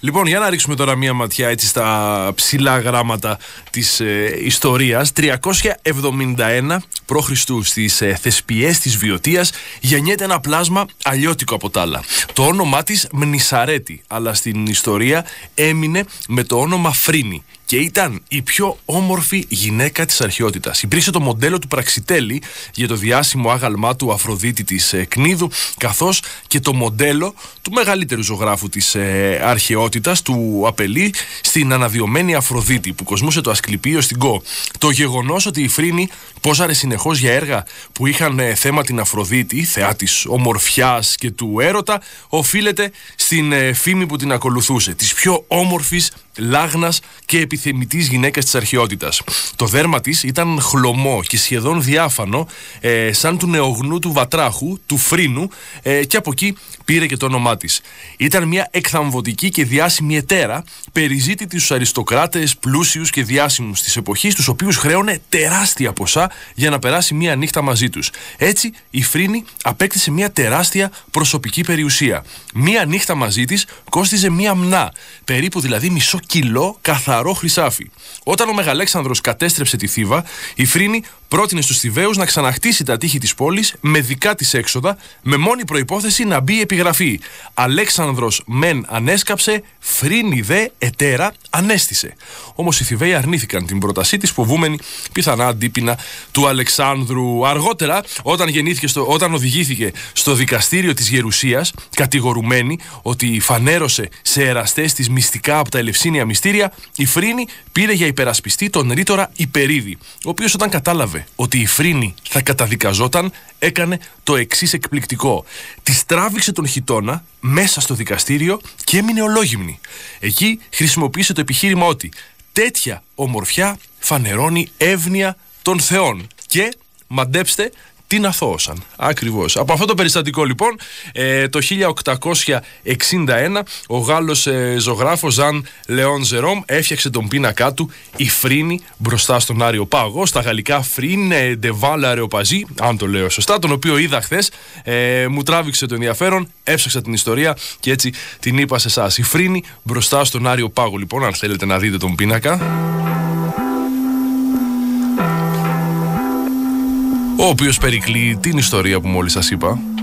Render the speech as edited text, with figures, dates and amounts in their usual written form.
Λοιπόν, για να ρίξουμε τώρα μία ματιά έτσι στα ψηλά γράμματα της ιστορίας. 371 π.Χ. στις Θεσπιές της Βοιωτίας γεννιέται ένα πλάσμα αλλιώτικο από τα άλλα. Το όνομά της Μνησαρέτη, αλλά στην ιστορία έμεινε με το όνομα Φρύνη και ήταν η πιο όμορφη γυναίκα της αρχαιότητας. Υπήρξε το μοντέλο του Πραξιτέλη για το διάσημο άγαλμά του Αφροδίτη της Κνίδου, καθώς και το μοντέλο του μεγαλύτερου ζωγράφου της αρχαιότητας, του Απελή, στην αναδειωμένη Αφροδίτη που κοσμούσε το Ασκληπείο στην Κο. Το γεγονός ότι η Φρύνη πόζαρε συνεχώς για έργα που είχαν θέμα την Αφροδίτη, θεά της ομορφιάς και του έρωτα, οφείλεται στην φήμη που την ακολουθούσε, της πιο όμορφης, λάγνας και επιθυμητής γυναίκας της αρχαιότητας. Το δέρμα της ήταν χλωμό και σχεδόν διάφανο, σαν του νεογνού του βατράχου, του Φρύνου, και από εκεί πήρε και το όνομά της. Ήταν μια εκθαμβωτική και διάσημη εταίρα, περιζήτητη στους αριστοκράτες, πλούσιους και διάσημους της εποχής, τους οποίους χρέωνε τεράστια ποσά για να περάσει μια νύχτα μαζί τους. Έτσι, η Φρύνη απέκτησε μια τεράστια προσωπική περιουσία. Μια νύχτα μαζί της κόστιζε μια μνά, περίπου δηλαδή μισό κιλό καθαρό χρυσάφι. Όταν ο Μεγαλέξανδρος κατέστρεψε τη Θήβα, η Φρύνη πρότεινε στους Θηβαίους να ξαναχτίσει τα τείχη της πόλης με δικά της έξοδα, με μόνη προϋπόθεση να μπει η επιγραφή «Αλέξανδρος μεν ανέσκαψε, Φρύνη δε ετέρα ανέστησε». Όμως οι Θηβαίοι αρνήθηκαν την πρότασή της, φοβούμενοι πιθανά αντίπεινα του Αλεξάνδρου. Αργότερα, όταν οδηγήθηκε στο δικαστήριο της Γερουσίας, κατηγορουμένη ότι φανέρωσε σε εραστές της μυστικά από τα Ελευσίνια μυστήρια, η Φρύνη πήρε για υπερασπιστή τον ρήτορα Υπερίδη, ο οποίος, όταν κατάλαβε ότι η Φρύνη θα καταδικαζόταν, έκανε το εξής εκπληκτικό. Της τράβηξε τον χιτώνα μέσα στο δικαστήριο και έμεινε ολόγυμνη. Εκεί χρησιμοποίησε το επιχείρημα ότι τέτοια ομορφιά φανερώνει εύνοια των θεών. Και μαντέψτε την αθώωσαν. Ακριβώς. Από αυτό το περιστατικό, λοιπόν, το 1861 ο Γάλλος ζωγράφος Ζαν Λεόν Ζερόμ έφτιαξε τον πίνακά του «Η Φρύνη μπροστά στον Άριο Πάγο», στα γαλλικά «Φρύνη de Val Areopagí», αν το λέω σωστά, τον οποίο είδα χθες, μου τράβηξε το ενδιαφέρον, έψαξα την ιστορία και έτσι την είπα σε εσάς. «Η Φρύνη μπροστά στον Άριο Πάγο», λοιπόν, αν θέλετε να δείτε τον πίνακα, ο οποίος περικλεί την ιστορία που μόλις σας είπα.